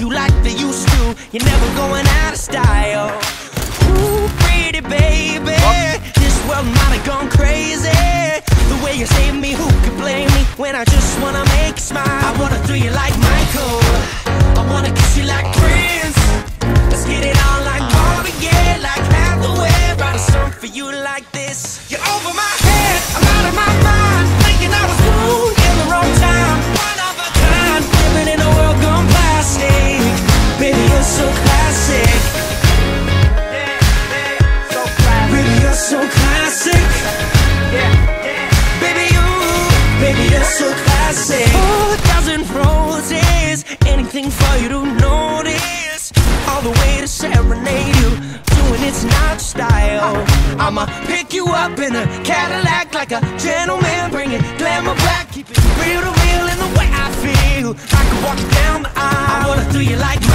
you like they used to. You're never going out of style. Ooh, pretty baby, this world might have gone crazy. The way you save me, who could blame me when I just wanna make you smile? I wanna throw you like Michael, I wanna kiss you like Prince. Let's get it on like Bobby, yeah, like Hathaway. Write a song for you like this. You're over my head, I'm out of my mind, thinking I was fooled in the wrong time. One of a kind, living in a world gone plastic. Baby, you're so classic. Baby, you're so classic. Baby, you're so classic. Oh, a dozen roses, anything for you to notice. All the way to serenade you, doing it's not style. I'ma pick you up in a Cadillac like a gentleman, bring it glamour back, keep it real to real in the way I feel. I could walk you down the aisle, I wanna do you like me.